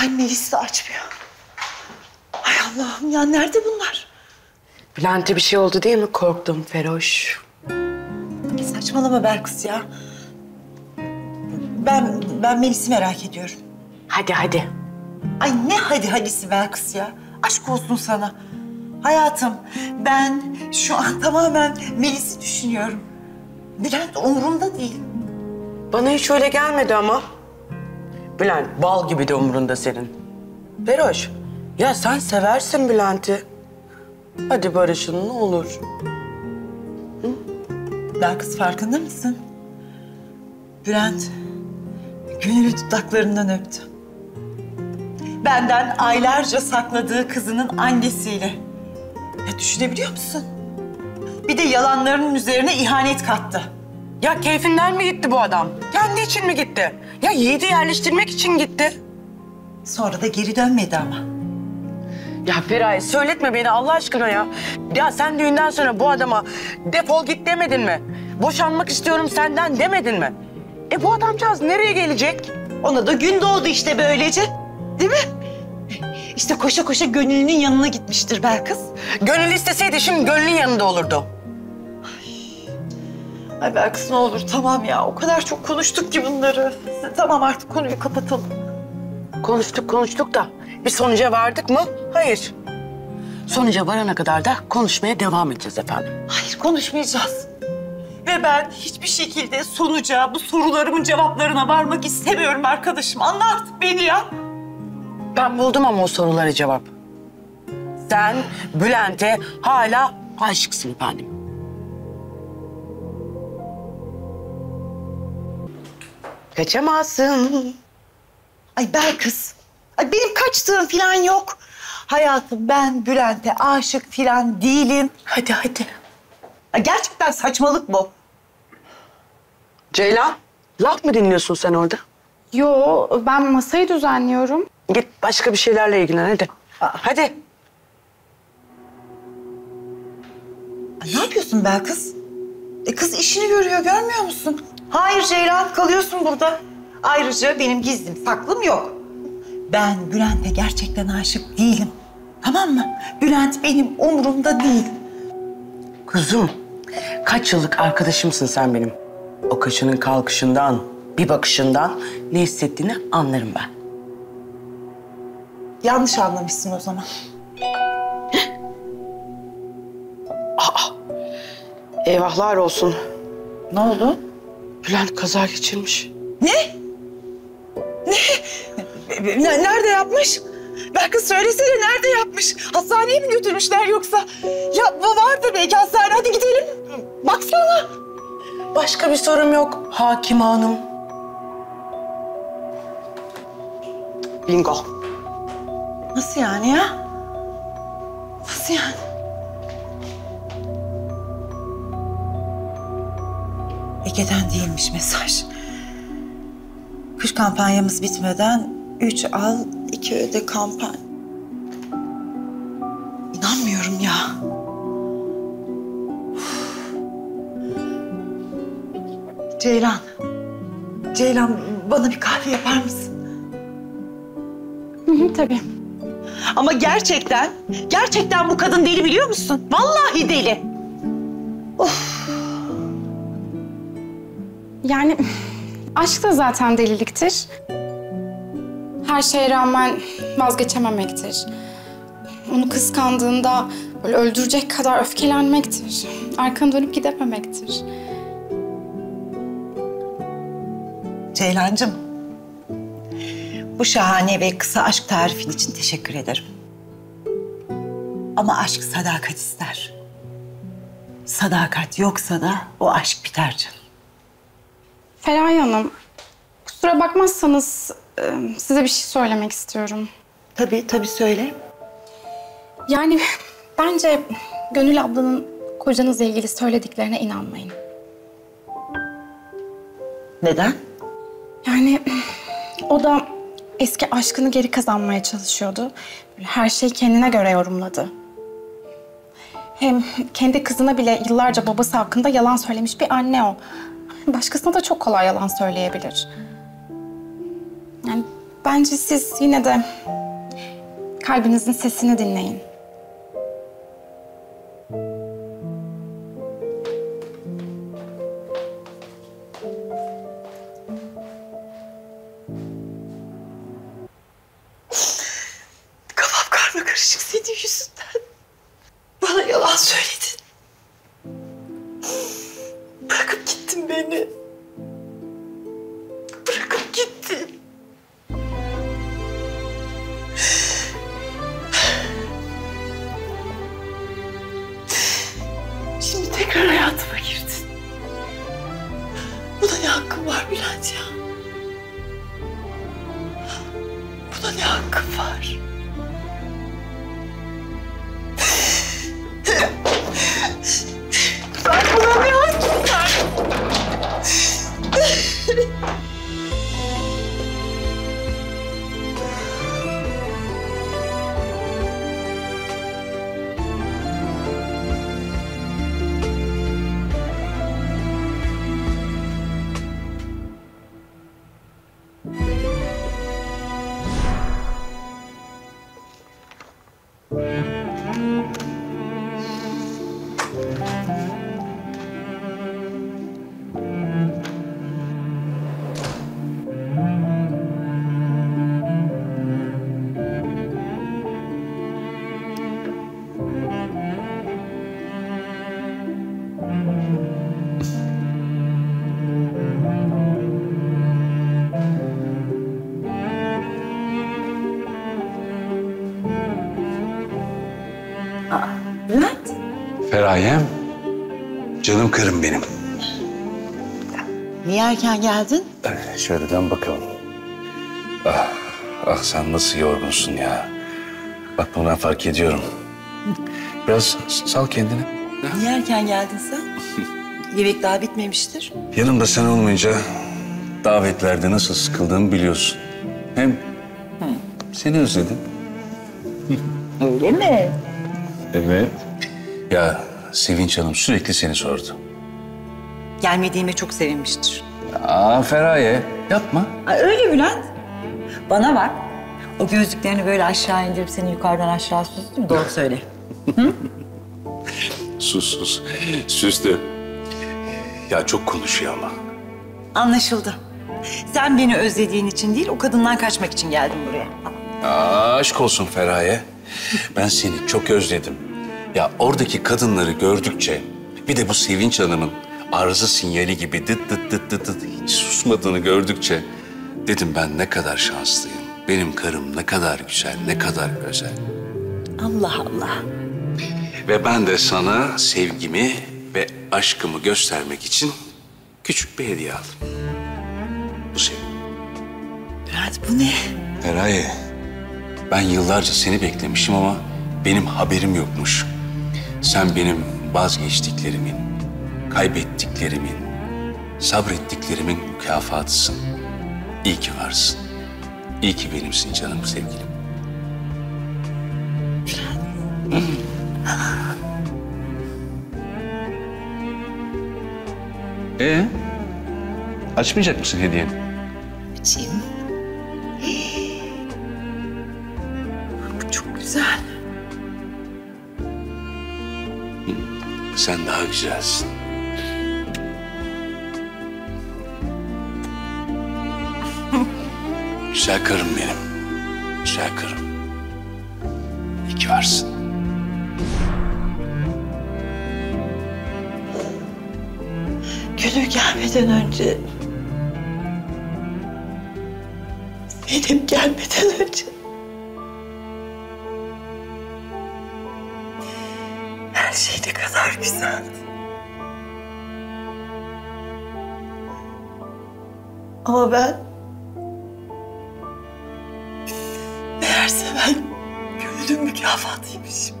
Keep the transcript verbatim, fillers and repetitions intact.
Ay Melis de açmıyor. Ay Allah'ım ya, nerede bunlar? Bülent'e bir şey oldu değil mi? Korktum Feroş. Saçmalama Berkız ya. Ben, ben Melis'i merak ediyorum. Hadi hadi. Ay ne hadi hadisi Berkız ya. Aşk olsun sana. Hayatım, ben şu an tamamen Melis'i düşünüyorum. Bülent umurumda değil. Bana hiç öyle gelmedi ama. Bülent bal gibi de umurunda senin. Feroş, ya sen seversin Bülent'i. Hadi barışın ne olur. Hı? Belkıs farkında mısın? Bülent gönülü dudaklarından öptü. Benden aylarca sakladığı kızının annesiyle. Ya düşünebiliyor musun? Bir de yalanlarının üzerine ihanet kattı. Ya keyfinden mi gitti bu adam? Kendi için mi gitti? Ya yiğidi yerleştirmek için gitti. Sonra da geri dönmedi ama. Ya Feraye söyletme beni Allah aşkına ya. Ya sen düğünden sonra bu adama defol git demedin mi? Boşanmak istiyorum senden demedin mi? E bu adamcağız nereye gelecek? Ona da gün doğdu işte böylece. Değil mi? İşte koşa koşa gönlünün yanına gitmiştir Belkıs. Gönül isteseydi şimdi gönlün yanında olurdu. Ay Berkız ne olur tamam ya. O kadar çok konuştuk ki bunları. Tamam artık konuyu kapatalım. Konuştuk konuştuk da bir sonuca vardık mı? Hayır. Sonuca varana kadar da konuşmaya devam edeceğiz efendim. Hayır konuşmayacağız. Ve ben hiçbir şekilde sonuca, bu sorularımın cevaplarına varmak istemiyorum arkadaşım. Anla artık beni ya. Ben buldum ama o sorulara cevap. Sen Bülent'e hala aşıksın efendim. Kaçamazsın. Ay Belkıs, ay benim kaçtığım falan yok. Hayatım ben Bülent'e aşık falan değilim. Hadi hadi. Ay gerçekten saçmalık bu. Ceylan, laf mı dinliyorsun sen orada? Yo, ben masayı düzenliyorum. Git başka bir şeylerle ilgilen hadi. Aa, hadi. Ay, ne yapıyorsun Belkıs? E kız işini görüyor, görmüyor musun? Hayır Ceylan, kalıyorsun burada. Ayrıca benim gizlim, saklım yok. Ben Bülent'e gerçekten aşık değilim. Tamam mı? Bülent benim umurumda değil. Kuzum, kaç yıllık arkadaşımsın sen benim. O kaşının kalkışından, bir bakışından ne hissettiğini anlarım ben. Yanlış anlamışsın o zaman. Aa, eyvahlar olsun. Ne oldu? Bülent kaza geçirmiş. Ne? Ne? Nerede yapmış? Belki söylesene nerede yapmış? Hastaneye mi götürmüşler yoksa? Ya vardı belki hastane. Hadi gidelim. Baksana. Başka bir sorum yok Hakim Hanım. Bingo. Nasıl yani ya? Nasıl yani? Ege'den değilmiş mesaj. Kış kampanyamız bitmeden üç al, iki öde kampanya. İnanmıyorum ya. Uf. Ceylan, Ceylan bana bir kahve yapar mısın? Hı hı, tabii. Ama gerçekten, gerçekten bu kadın deli biliyor musun? Vallahi deli. Of. Yani aşk da zaten deliliktir. Her şeye rağmen vazgeçememektir. Onu kıskandığında böyle öldürecek kadar öfkelenmektir. Arkanı dönüp gidememektir. Ceylancığım, bu şahane ve kısa aşk tarifin için teşekkür ederim. Ama aşk sadakat ister. Sadakat yoksa da o aşk biter canım. Feraye Hanım, kusura bakmazsanız size bir şey söylemek istiyorum. Tabii, tabii söyle. Yani bence Gönül ablanın kocanızla ilgili söylediklerine inanmayın. Neden? Yani o da eski aşkını geri kazanmaya çalışıyordu. Böyle her şeyi kendine göre yorumladı. Hem kendi kızına bile yıllarca babası hakkında yalan söylemiş bir anne o. Başkasına da çok kolay yalan söyleyebilir. Yani Bence siz yine de kalbinizin sesini dinleyin. Kafam karma karışık senin yüzünden. Bana yalan söyledin. Bırakıp gittin beni. Bırakıp gittin. Tekrar hayatıma girdin. Buna ne hakkım var Bülent ya? Buna ne hakkım var? Ben buna ne hakkım var? Bülent. Feraye'm, canım karım benim. Niye erken geldin? Ee, şöyleden bakalım. Ah, ah sen nasıl yorgunsun ya. Bak bundan fark ediyorum. Biraz sal kendini. Niye erken geldin sen? Yemek daha bitmemiştir. Yanımda sen olmayınca davetlerde nasıl sıkıldığımı biliyorsun. Hem Hı. seni özledim. Öyle mi? Evet. Ya Sevinç Hanım sürekli seni sordu. Gelmediğime çok sevinmiştir. Aa Feraye yapma. Aa, öyle Bülent. Bana bak. O gözlüklerini böyle aşağı indirip seni yukarıdan aşağı süzdü mü? Doğru söyle. Sus sus. Süzdü. Ya çok konuşuyor ama. Anlaşıldı. Sen beni özlediğin için değil, o kadından kaçmak için geldin buraya. Aa, aşk olsun Feraye. Ben seni çok özledim. Ya oradaki kadınları gördükçe bir de bu Sevinç Hanım'ın arıza sinyali gibi dıt dıt dıt dıt dıt hiç susmadığını gördükçe dedim ben ne kadar şanslıyım. Benim karım ne kadar güzel, ne kadar özel. Allah Allah. Ve ben de sana sevgimi ve aşkımı göstermek için küçük bir hediye aldım. Bu sevgi. Bülent bu ne? Feraye. Ben yıllarca seni beklemişim ama benim haberim yokmuş. Sen benim vazgeçtiklerimin, kaybettiklerimin, sabrettiklerimin mükafatısın. İyi ki varsın. İyi ki benimsin canım sevgilim. Ee? Açmayacak mısın hediyeni? Açayım. Güzel. Sen daha güzelsin. Güzel karım benim. Güzel karım. İyi ki varsın. Gülü gelmeden önce... benim gelmeden önce... Her şey ne kadar güzeldi. Ama ben... meğerse ben gönlüm mükafatıymışım.